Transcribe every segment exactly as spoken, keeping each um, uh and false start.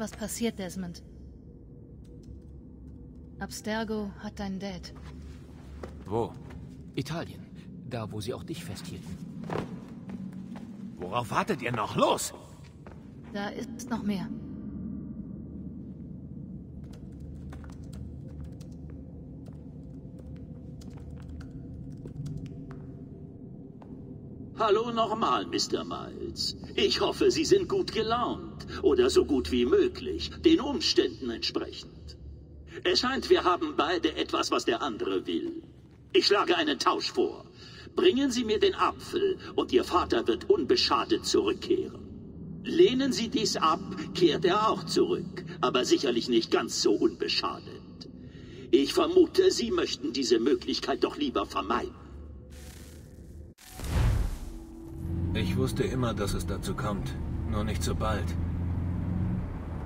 was passiert, Desmond. Abstergo hat deinen Dad. Wo? Italien. Da, wo sie auch dich festhielten. Worauf wartet ihr noch? Los! Da ist noch mehr. Hallo nochmal, Mister Miles. Ich hoffe, Sie sind gut gelaunt. Oder so gut wie möglich, den Umständen entsprechend. Es scheint, wir haben beide etwas, was der andere will. Ich schlage einen Tausch vor. Bringen Sie mir den Apfel und Ihr Vater wird unbeschadet zurückkehren. Lehnen Sie dies ab, kehrt er auch zurück, aber sicherlich nicht ganz so unbeschadet. Ich vermute, Sie möchten diese Möglichkeit doch lieber vermeiden. Ich wusste immer, dass es dazu kommt, nur nicht so bald.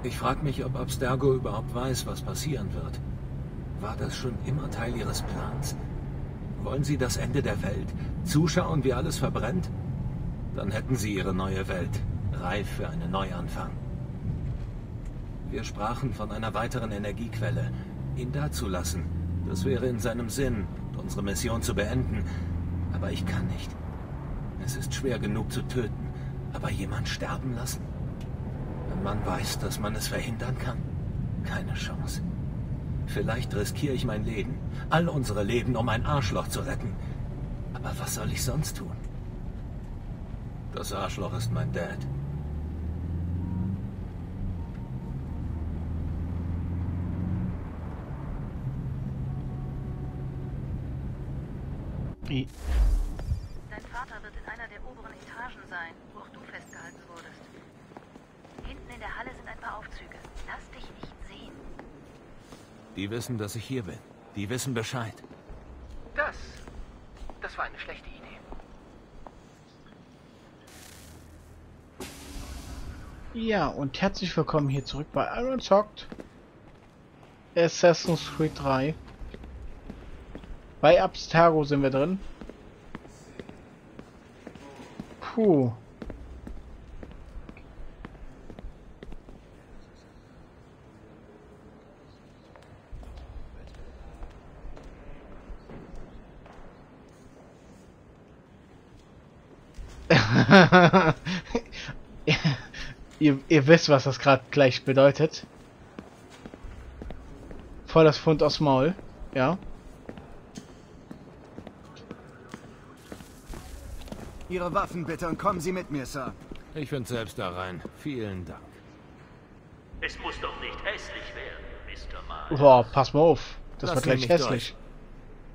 Ich frage mich, ob Abstergo überhaupt weiß, was passieren wird. War das schon immer Teil Ihres Plans? Wollen Sie das Ende der Welt? Zuschauen, wie alles verbrennt? Dann hätten Sie Ihre neue Welt, reif für einen Neuanfang. Wir sprachen von einer weiteren Energiequelle. Ihn dazulassen, das wäre in seinem Sinn, unsere Mission zu beenden. Aber ich kann nicht. Es ist schwer genug zu töten, aber jemand sterben lassen? Wenn man weiß, dass man es verhindern kann? Keine Chance. Vielleicht riskiere ich mein Leben, all unsere Leben, um ein Arschloch zu retten. Aber was soll ich sonst tun? Das Arschloch ist mein Dad. I Dein Vater wird in einer der oberen Etagen sein, wo auch du festgehalten wurdest. Hinten in der Halle sind ein paar Aufzüge. Lass dich nicht sehen. Die wissen, dass ich hier bin. Die wissen Bescheid. Das... das war eine schlechte Idee. Ja, und herzlich willkommen hier zurück bei Iron Zockt. Assassin's Creed drei. Bei Abstergo sind wir drin. Puh. ihr, ihr wisst, was das gerade gleich bedeutet. Voll das Pfund aus Maul, ja. Ihre Waffen bitte und kommen Sie mit mir, Sir. Ich bin selbst da rein. Vielen Dank. Es muss doch nicht hässlich werden, Mister Miles. Boah, pass mal auf. Das Lass wird gleich hässlich.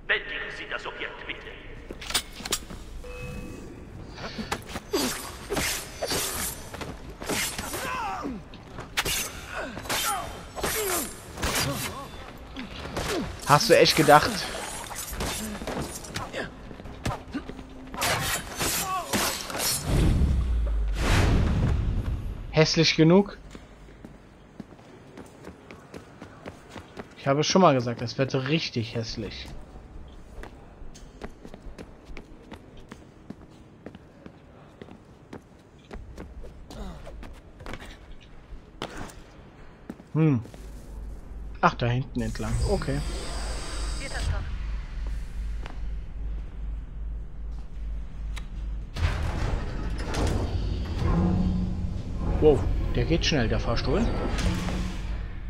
Bändigen Sie das Objekt bitte. Hast du echt gedacht? Hässlich genug? Ich habe schon mal gesagt, es wird richtig hässlich. Hm. Ach, da hinten entlang. Okay. Wow, der geht schnell, der Fahrstuhl.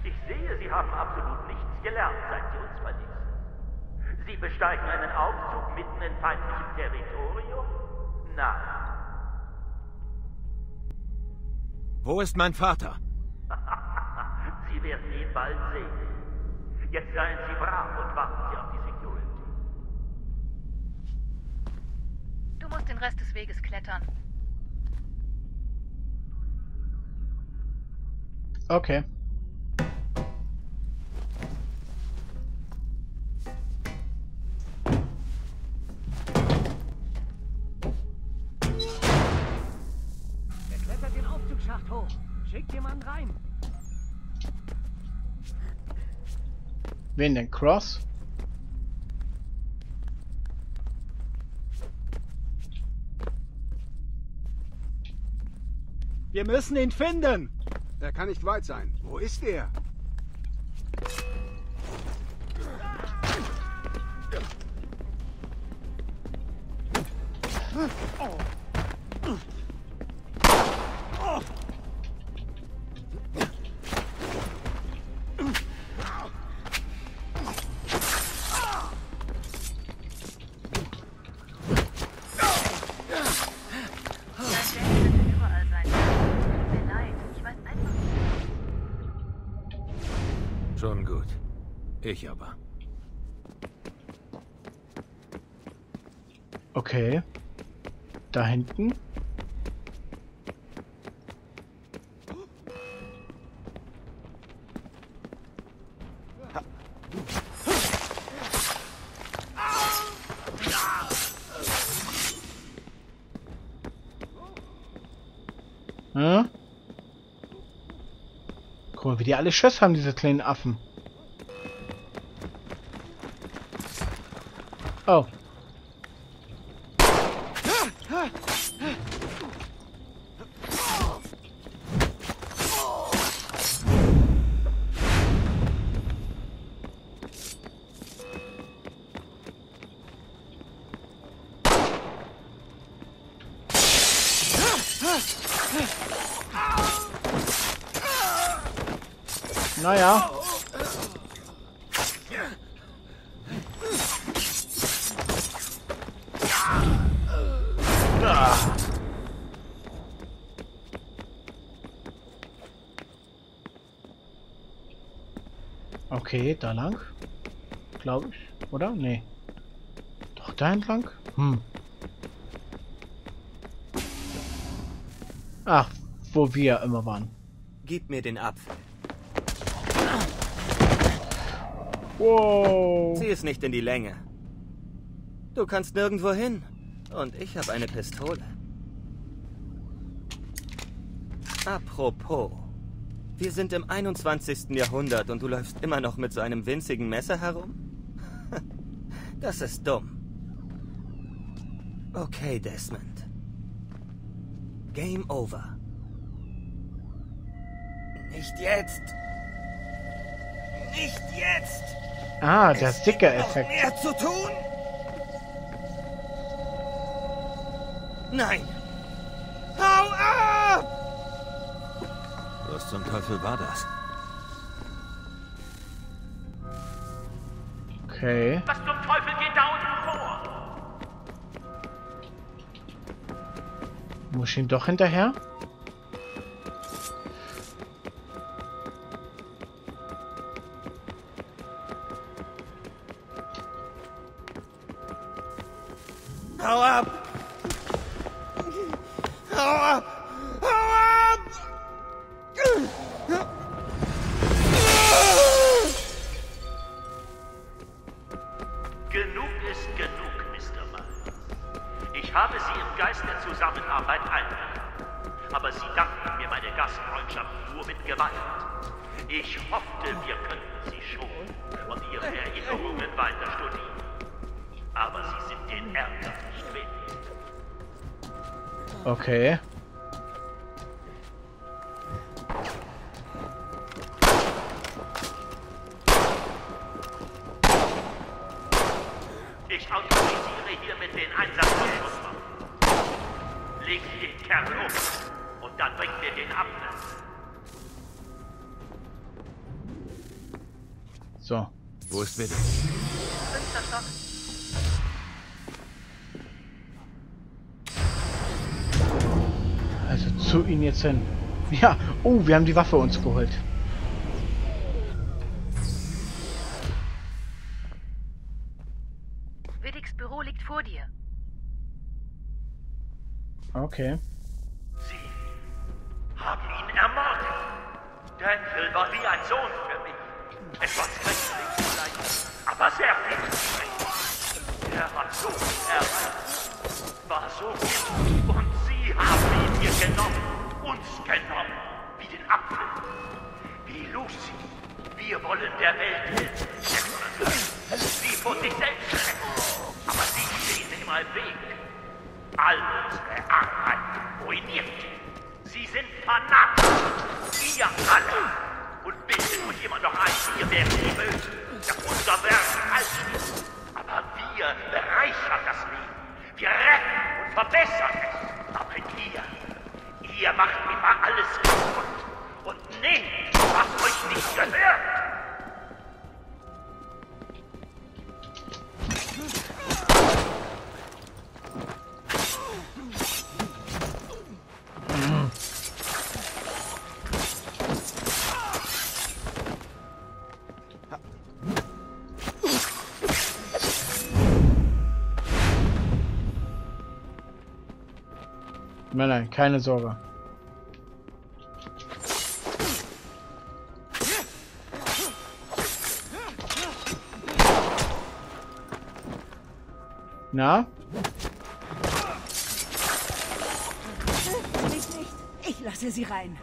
Ich sehe, Sie haben absolut nichts gelernt, seit Sie uns verließen. Sie besteigen einen Aufzug mitten in feindlichem Territorium? Nein. Wo ist mein Vater? Sie werden ihn bald sehen. Jetzt seien Sie brav und warten Sie auf die Security. Du musst den Rest des Weges klettern. Okay. Er klettert den Aufzugsschacht hoch. Schickt jemanden rein. Wen denn? Cross? Wir müssen ihn finden. Er kann nicht weit sein. Wo ist er? Schon gut. Ich aber. Okay. Da hinten. Ja. Guck mal, wie die alle Schiss haben, diese kleinen Affen. Oh. Naja. Okay, da lang. Glaube ich, oder? Nee. Doch, da entlang? Hm. Ach, wo wir immer waren. Gib mir den Apfel. Wow. Zieh es nicht in die Länge. Du kannst nirgendwo hin. Und ich habe eine Pistole. Apropos. Wir sind im einundzwanzigsten Jahrhundert und du läufst immer noch mit so einem winzigen Messer herum? Das ist dumm. Okay, Desmond. Game over. Nicht jetzt. Nicht jetzt. Ah, der Sticker-Effekt. Mehr zu tun? Nein. Hau ab! Was zum Teufel war das? Okay. Was zum Teufel geht da unten vor? Muss ich ihm doch hinterher? Hau ab! Hau ab! Hau ab! Genug ist genug, Mister Miles. Ich habe Sie im Geist der Zusammenarbeit eingeladen. Aber Sie dankten mir meine Gastfreundschaft nur mit Gewalt. Ich hoffte, wir könnten Sie schonen und Ihre Erinnerungen weiter studieren. Aber Sie sind den Ärger nicht wert. Okay. Ich autorisiere hiermit den Einsatz von Schusswaffen. Legt den Kerl um und dann bringt ihr den Ablass. So. Wo ist Vidic? Fünfter Stock. Zu ihnen jetzt hin. Ja, oh, wir haben die Waffe uns geholt. Widdigs Büro liegt vor dir. Okay. Sie haben ihn ermordet. Denzel war wie ein Sohn für mich. Etwas schrecklich vielleicht, aber sehr viel. Er hat so viel erreicht. War so gut und Sie haben ihn ihr genommen, uns genommen, wie den Apfel, wie Lucy. Wir wollen der Welt helfen, sie vor sich selbst retten, aber sie stehen immer im Weg. All unsere Arbeit ruiniert. Sie sind fanatisch! Ihr alle! Und bitte muss jemand noch ein, ihr werdet die Bösen, das unser Werk alles. Aber wir bereichern das Leben. Wir retten und verbessern es. Aber ihr, ihr macht immer alles kaputt. Und nehmt, was euch nicht gehört. Nein, nein, keine Sorge. Na? Ich nicht. Ich lasse sie rein.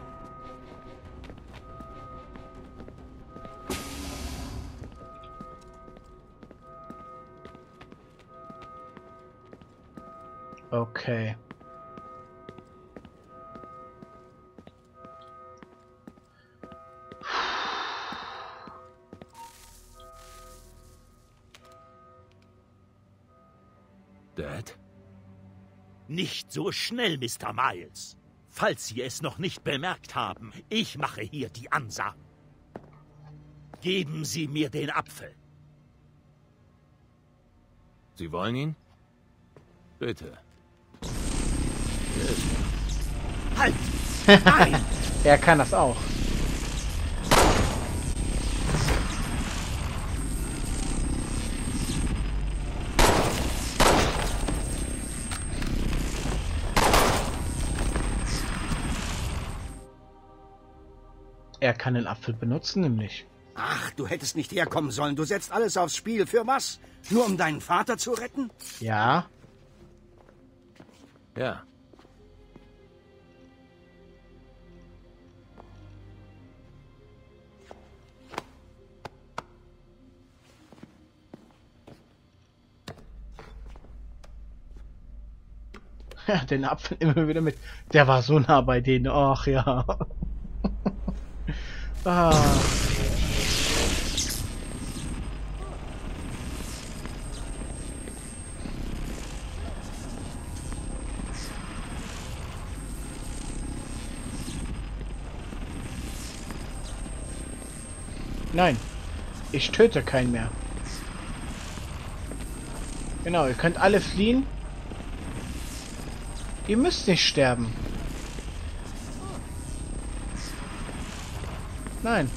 Okay. Nicht so schnell, Mister Miles. Falls Sie es noch nicht bemerkt haben, ich mache hier die Ansagen. Geben Sie mir den Apfel. Sie wollen ihn? Bitte. Halt! Nein! Er kann das auch. Er kann den Apfel benutzen, nämlich. Ach, du hättest nicht herkommen sollen. Du setzt alles aufs Spiel. Für was? Nur um deinen Vater zu retten? Ja. Ja. Den Apfel immer wieder mit. Der war so nah bei denen. Ach ja. Ah. Nein, ich töte keinen mehr. Genau, ihr könnt alle fliehen. Ihr müsst nicht sterben. Nein.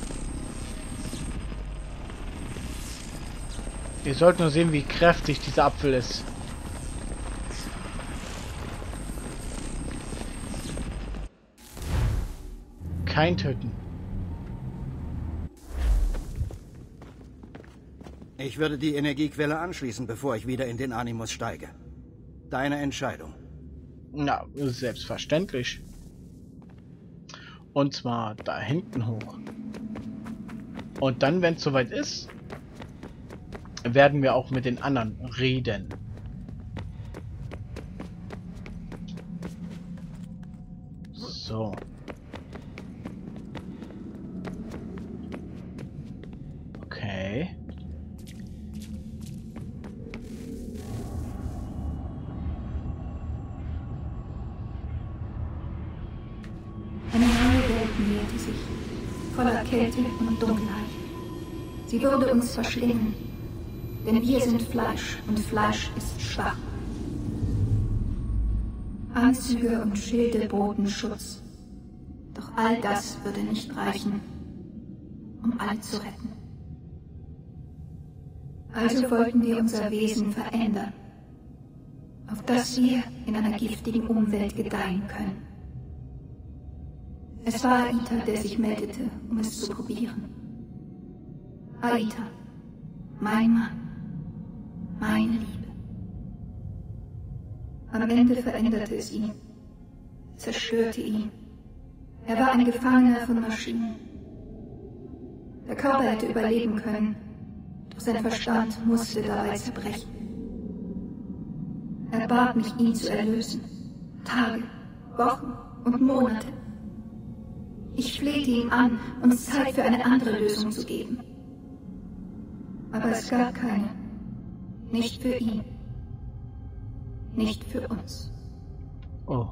Ihr sollt nur sehen, wie kräftig dieser Apfel ist. Kein Töten. Ich würde die Energiequelle anschließen, bevor ich wieder in den Animus steige. Deine Entscheidung. Na, selbstverständlich. Und zwar da hinten hoch. Und dann, wenn es soweit ist, werden wir auch mit den anderen reden. So. Okay. Eine neue Welt näherte sich, voller Kälte und Dunkelheit. Sie würde uns verschlingen, denn wir sind Fleisch und Fleisch ist schwach. Anzüge und Schilde boten Schutz, doch all das würde nicht reichen, um alle zu retten. Also wollten wir unser Wesen verändern, auf dass wir in einer giftigen Umwelt gedeihen können. Es war Aita, der sich meldete, um es zu probieren. Aita, mein Mann, meine Liebe. Am Ende veränderte es ihn, zerstörte ihn. Er war ein Gefangener von Maschinen. Der Körper hätte überleben können, doch sein Verstand musste dabei zerbrechen. Er bat mich, ihn zu erlösen, Tage, Wochen und Monate. Ich flehte ihm an, uns Zeit für eine andere Lösung zu geben. Aber es gab keine. Nicht für ihn. Nicht für uns. Oh.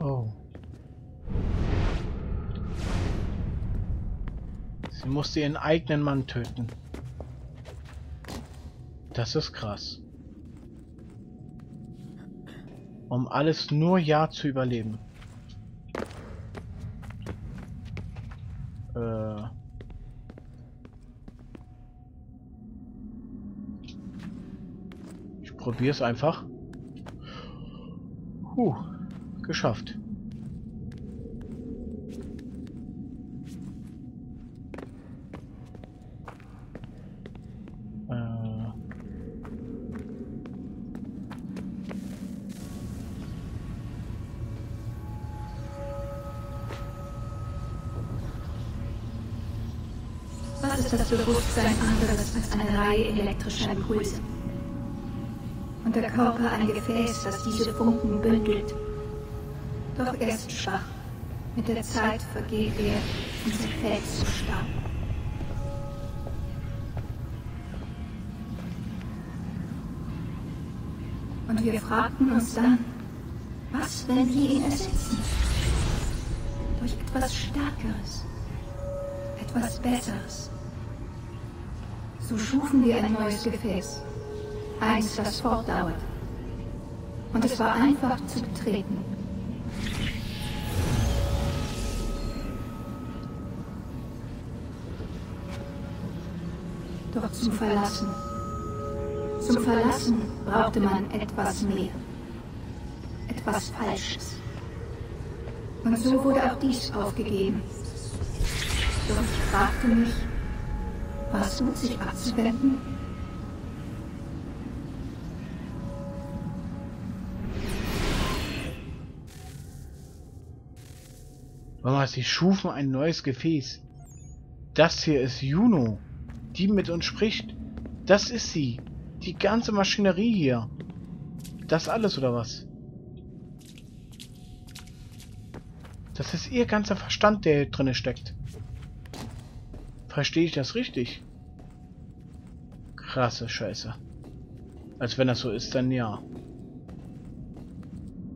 Oh. Sie musste ihren eigenen Mann töten. Das ist krass. Um alles nur ja zu überleben. Äh. Ich probiere es einfach. Huh, geschafft. Das Bewusstsein anderes als eine Reihe elektrischer Impulse. Und der Körper ein Gefäß, das diese Funken bündelt. Doch er ist schwach. Mit der Zeit vergeht er und zerfällt zu Staub. Und wir fragten uns dann, was, wenn wir ihn ersetzen? Durch etwas Stärkeres. Etwas Besseres. So schufen wir ein neues Gefäß. Eins, das fortdauert. Und es war einfach zu betreten. Doch zum Verlassen. Zum Verlassen brauchte man etwas mehr. Etwas Falsches. Und so wurde auch dies aufgegeben. Doch ich fragte mich, was tut sich abzuwenden? Mama, sie schufen ein neues Gefäß. Das hier ist Juno, die mit uns spricht. Das ist sie. Die ganze Maschinerie hier. Das alles, oder was? Das ist ihr ganzer Verstand, der hier drin steckt. Verstehe ich das richtig? Krasse Scheiße. Als wenn das so ist, dann ja.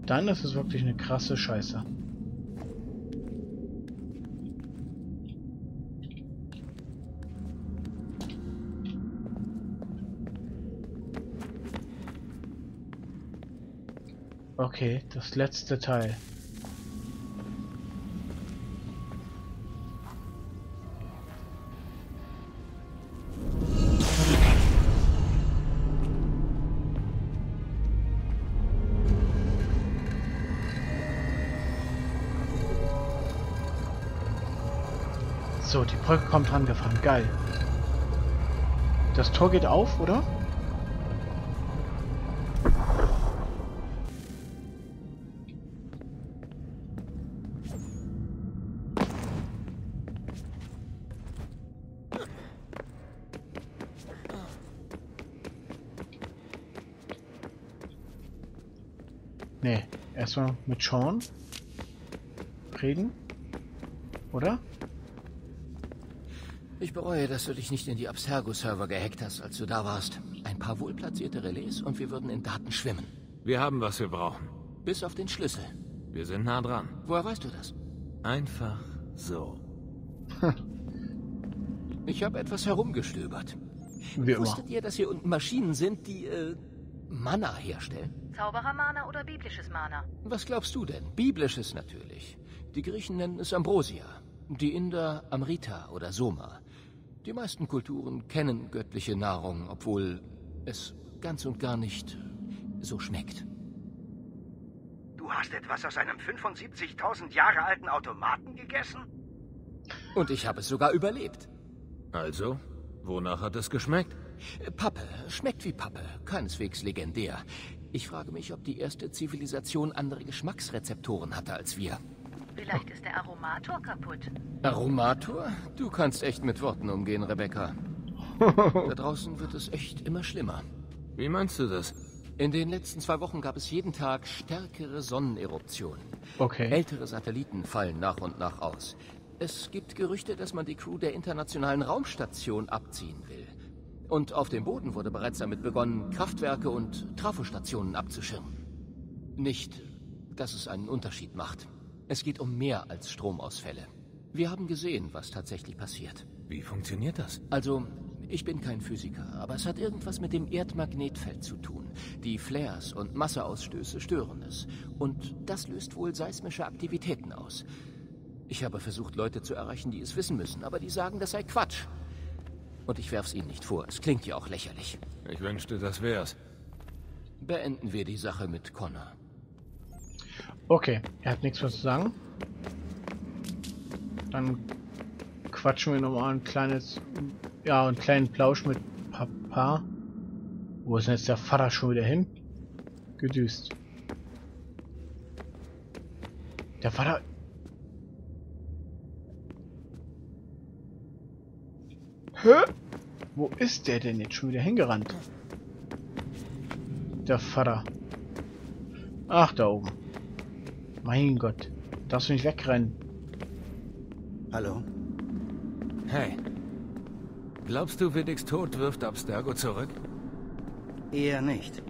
Dann ist es wirklich eine krasse Scheiße. Okay, das letzte Teil. So, die Brücke kommt rangefahren. Geil. Das Tor geht auf, oder? Nee, erstmal mit Sean reden. Oder? Ich bereue, dass du dich nicht in die Abstergo-Server gehackt hast, als du da warst. Ein paar wohlplatzierte Relais und wir würden in Daten schwimmen. Wir haben, was wir brauchen. Bis auf den Schlüssel. Wir sind nah dran. Woher weißt du das? Einfach so. Ich habe etwas herumgestöbert. Wie immer. Wusstet ihr, dass hier unten Maschinen sind, die äh, Mana herstellen? Zauberer-Mana oder biblisches Mana? Was glaubst du denn? Biblisches natürlich. Die Griechen nennen es Ambrosia. Die Inder Amrita oder Soma. Die meisten Kulturen kennen göttliche Nahrung, obwohl es ganz und gar nicht so schmeckt. Du hast etwas aus einem fünfundsiebzigtausend Jahre alten Automaten gegessen? Und ich habe es sogar überlebt. Also, wonach hat es geschmeckt? Pappe. Schmeckt wie Pappe. Keineswegs legendär. Ich frage mich, ob die erste Zivilisation andere Geschmacksrezeptoren hatte als wir. Vielleicht ist der Aromator kaputt. Aromator? Du kannst echt mit Worten umgehen, Rebecca. Da draußen wird es echt immer schlimmer. Wie meinst du das? In den letzten zwei Wochen gab es jeden Tag stärkere Sonneneruptionen. Okay. Ältere Satelliten fallen nach und nach aus. Es gibt Gerüchte, dass man die Crew der internationalen Raumstation abziehen will. Und auf dem Boden wurde bereits damit begonnen, Kraftwerke und Trafostationen abzuschirmen. Nicht, dass es einen Unterschied macht. Es geht um mehr als Stromausfälle. Wir haben gesehen, was tatsächlich passiert. Wie funktioniert das? Also, ich bin kein Physiker, aber es hat irgendwas mit dem Erdmagnetfeld zu tun. Die Flares und Masseausstöße stören es. Und das löst wohl seismische Aktivitäten aus. Ich habe versucht, Leute zu erreichen, die es wissen müssen, aber die sagen, das sei Quatsch. Und ich werf's ihnen nicht vor. Es klingt ja auch lächerlich. Ich wünschte, das wär's. Beenden wir die Sache mit Connor. Okay, er hat nichts mehr zu sagen. Dann quatschen wir nochmal ein kleines... Ja, einen kleinen Plausch mit Papa. Wo ist denn jetzt der Vater schon wieder hin? Gedüst. Der Vater... Hä? Wo ist der denn jetzt schon wieder hingerannt? Der Vater. Ach, da oben. Mein Gott. Darfst du nicht wegrennen? Hallo. Hey. Glaubst du, Vidic's Tod wirft Abstergo zurück? Eher nicht.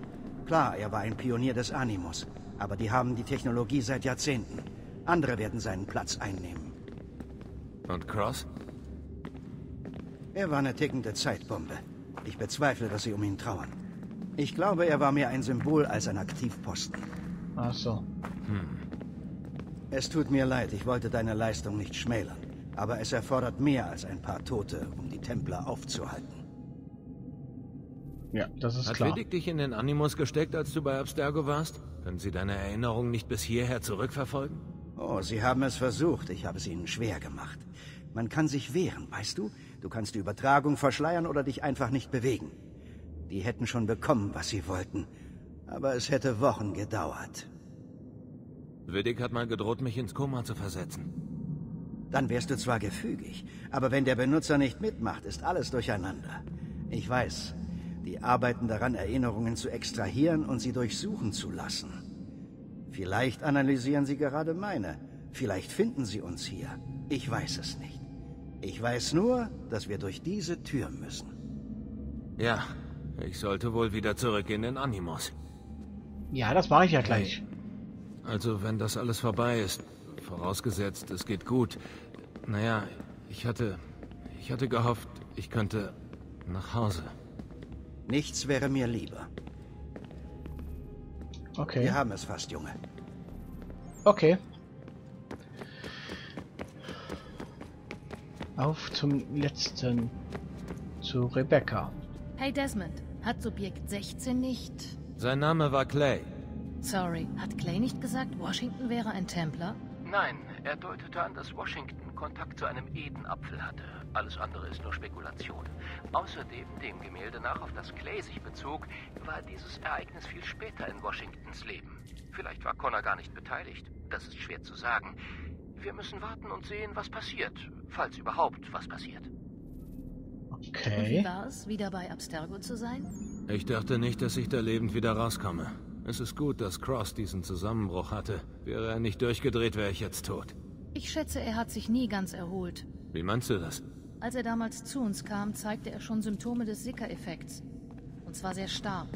Klar, er war ein Pionier des Animus. Aber die haben die Technologie seit Jahrzehnten. Andere werden seinen Platz einnehmen. Und Cross? Er war eine tickende Zeitbombe. Ich bezweifle, dass sie um ihn trauern. Ich glaube, er war mehr ein Symbol als ein Aktivposten. Ach so. Hm. Es tut mir leid, ich wollte deine Leistung nicht schmälern. Aber es erfordert mehr als ein paar Tote, um die Templer aufzuhalten. Ja, das ist klar. Hat Vidic dich in den Animus gesteckt, als du bei Abstergo warst? Können sie deine Erinnerung nicht bis hierher zurückverfolgen? Oh, sie haben es versucht. Ich habe es ihnen schwer gemacht. Man kann sich wehren, weißt du? Du kannst die Übertragung verschleiern oder dich einfach nicht bewegen. Die hätten schon bekommen, was sie wollten. Aber es hätte Wochen gedauert. Vidic hat mal gedroht, mich ins Koma zu versetzen. Dann wärst du zwar gefügig, aber wenn der Benutzer nicht mitmacht, ist alles durcheinander. Ich weiß, die arbeiten daran, Erinnerungen zu extrahieren und sie durchsuchen zu lassen. Vielleicht analysieren sie gerade meine. Vielleicht finden sie uns hier. Ich weiß es nicht. Ich weiß nur, dass wir durch diese Tür müssen. Ja, ich sollte wohl wieder zurück in den Animus. Ja, das mache ich ja gleich. Also, wenn das alles vorbei ist, vorausgesetzt, es geht gut. Naja, ich hatte... Ich hatte gehofft, ich könnte nach Hause. Nichts wäre mir lieber. Okay. Wir haben es fast, Junge. Okay. Auf zum letzten. Zu Rebecca. Hey Desmond, hat Subjekt sechzehn nicht... Sein Name war Clay. Sorry, hat Clay nicht gesagt, Washington wäre ein Templer? Nein, er deutete an, dass Washington Kontakt zu einem Edenapfel hatte. Alles andere ist nur Spekulation. Außerdem, dem Gemälde nach, auf das Clay sich bezog, war dieses Ereignis viel später in Washingtons Leben. Vielleicht war Connor gar nicht beteiligt. Das ist schwer zu sagen. Wir müssen warten und sehen, was passiert. Falls überhaupt was passiert. Okay. Und wie war es, wieder bei Abstergo zu sein? Ich dachte nicht, dass ich da lebend wieder rauskomme. Es ist gut, dass Cross diesen Zusammenbruch hatte. Wäre er nicht durchgedreht, wäre ich jetzt tot. Ich schätze, er hat sich nie ganz erholt. Wie meinst du das? Als er damals zu uns kam, zeigte er schon Symptome des Sicker-Effekts. Und zwar sehr stark.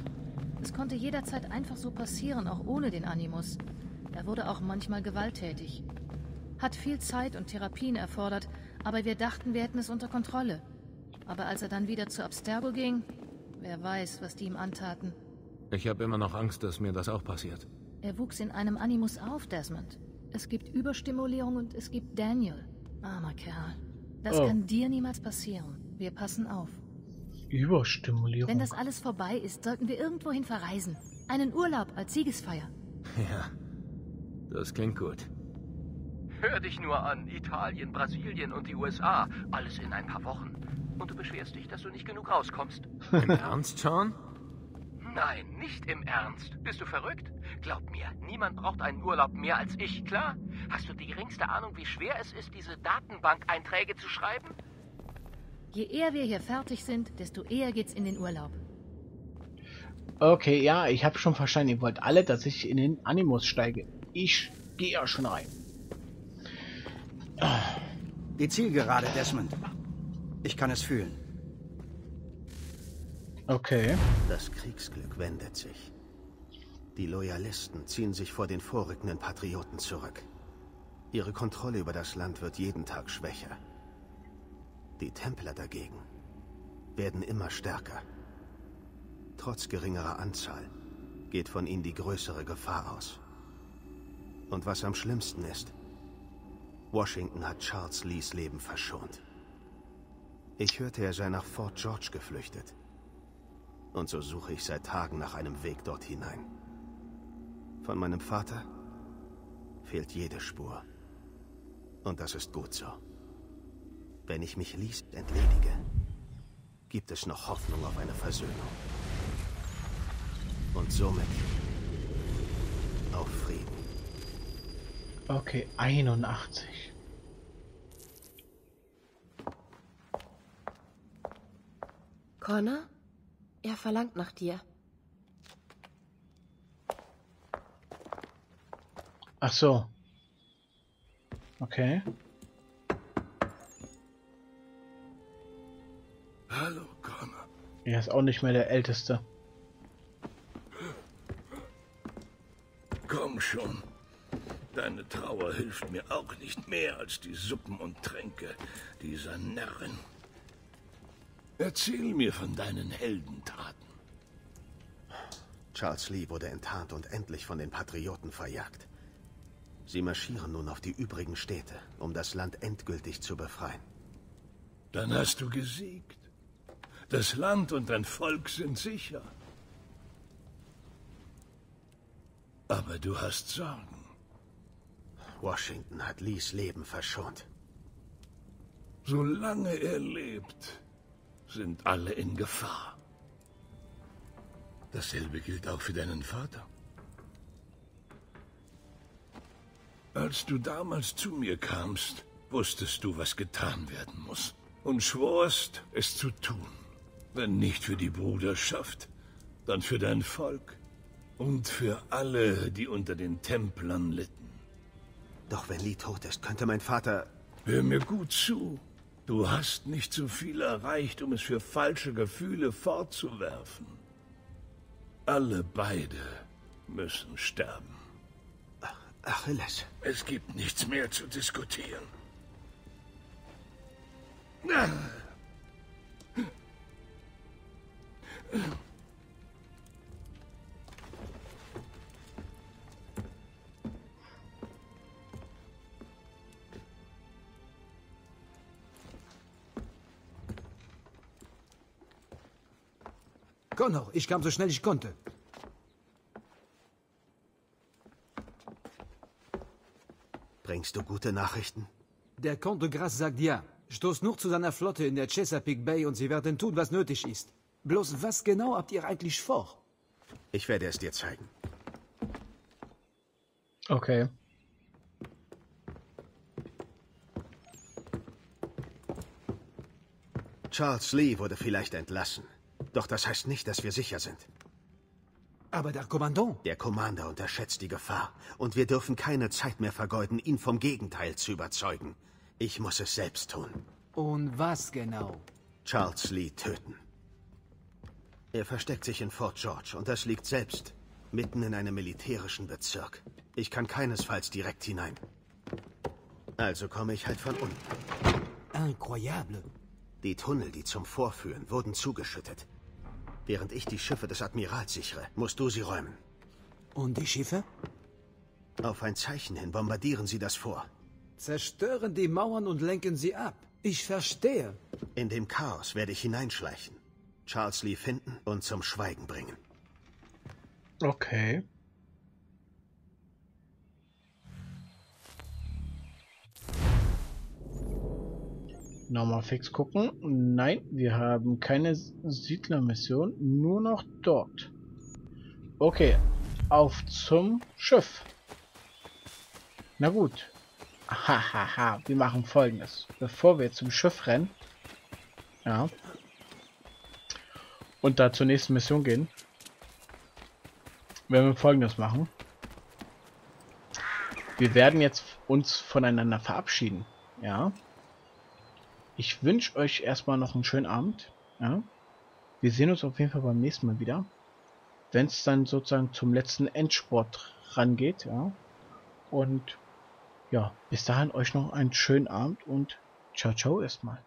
Es konnte jederzeit einfach so passieren, auch ohne den Animus. Er wurde auch manchmal gewalttätig. Hat viel Zeit und Therapien erfordert, aber wir dachten, wir hätten es unter Kontrolle. Aber als er dann wieder zu Abstergo ging, wer weiß, was die ihm antaten. Ich habe immer noch Angst, dass mir das auch passiert. Er wuchs in einem Animus auf, Desmond. Es gibt Überstimulierung und es gibt Daniel. Armer Kerl. Das oh. kann dir niemals passieren. Wir passen auf. Überstimulierung. Wenn das alles vorbei ist, sollten wir irgendwohin verreisen. Einen Urlaub als Siegesfeier. Ja, das klingt gut. Hör dich nur an. Italien, Brasilien und die U S A. Alles in ein paar Wochen. Und du beschwerst dich, dass du nicht genug rauskommst. Im Ernst, John? Nein, nicht im Ernst. Bist du verrückt? Glaub mir, niemand braucht einen Urlaub mehr als ich, klar? Hast du die geringste Ahnung, wie schwer es ist, diese Datenbank-Einträge zu schreiben? Je eher wir hier fertig sind, desto eher geht's in den Urlaub. Okay, ja, ich habe schon verstanden, ihr wollt alle, dass ich in den Animus steige. Ich gehe ja schon rein. Die Zielgerade, Desmond. Ich kann es fühlen. Okay. Das Kriegsglück wendet sich. Die Loyalisten ziehen sich vor den vorrückenden Patrioten zurück. Ihre Kontrolle über das Land wird jeden Tag schwächer. Die Templer dagegen werden immer stärker. Trotz geringerer Anzahl geht von ihnen die größere Gefahr aus. Und was am schlimmsten ist, Washington hat Charles Lees Leben verschont. Ich hörte, er sei nach Fort George geflüchtet. Und so suche ich seit Tagen nach einem Weg dort hinein. Von meinem Vater fehlt jede Spur. Und das ist gut so. Wenn ich mich Lees entledige, gibt es noch Hoffnung auf eine Versöhnung. Und somit auf Frieden. Okay, einundachtzig. Connor? Er verlangt nach dir. Ach so. Okay. Hallo, Connor. Er ist auch nicht mehr der Älteste. Komm schon. Deine Trauer hilft mir auch nicht mehr als die Suppen und Tränke dieser Narren. Erzähl mir von deinen Heldentaten. Charles Lee wurde enttarnt und endlich von den Patrioten verjagt. Sie marschieren nun auf die übrigen Städte, um das Land endgültig zu befreien. Dann hast du gesiegt. Das Land und dein Volk sind sicher. Aber du hast Sorgen. Washington hat Lees Leben verschont. Solange er lebt, sind alle in Gefahr. Dasselbe gilt auch für deinen Vater. Als du damals zu mir kamst, wusstest du, was getan werden muss, und schworst, es zu tun. Wenn nicht für die Bruderschaft, dann für dein Volk und für alle, die unter den Templern litten. Doch wenn Lee tot ist, könnte mein Vater... Hör mir gut zu. Du hast nicht so viel erreicht, um es für falsche Gefühle fortzuwerfen. Alle beide müssen sterben. Achilles. Es gibt nichts mehr zu diskutieren. Connor, ich kam so schnell ich konnte. Bringst du gute Nachrichten? Der Comte de Grasse sagt ja. Stoß nur zu seiner Flotte in der Chesapeake Bay und sie werden tun, was nötig ist. Bloß was genau habt ihr eigentlich vor? Ich werde es dir zeigen. Okay. Charles Lee wurde vielleicht entlassen. Doch das heißt nicht, dass wir sicher sind. Aber der Kommandant? Der Commander unterschätzt die Gefahr. Und wir dürfen keine Zeit mehr vergeuden, ihn vom Gegenteil zu überzeugen. Ich muss es selbst tun. Und was genau? Charles Lee töten. Er versteckt sich in Fort George und das liegt selbst mitten in einem militärischen Bezirk. Ich kann keinesfalls direkt hinein. Also komme ich halt von unten. Incroyable. Die Tunnel, die zum Fort führen, wurden zugeschüttet. Während ich die Schiffe des Admirals sichere, musst du sie räumen. Und die Schiffe? Auf ein Zeichen hin bombardieren sie das Fort. Zerstören die Mauern und lenken sie ab. Ich verstehe. In dem Chaos werde ich hineinschleichen, Charles Lee finden und zum Schweigen bringen. Okay. Nochmal fix gucken. Nein, wir haben keine Siedlermission, nur noch dort. Okay, auf zum Schiff. Na gut. Hahaha, wir machen Folgendes. Bevor wir zum Schiff rennen, ja, und da zur nächsten Mission gehen, werden wir Folgendes machen. Wir werden jetzt uns voneinander verabschieden. Ja. Ich wünsche euch erstmal noch einen schönen Abend. Ja. Wir sehen uns auf jeden Fall beim nächsten Mal wieder. Wenn es dann sozusagen zum letzten Endsport rangeht. Ja. Und ja, bis dahin euch noch einen schönen Abend und ciao, ciao erstmal.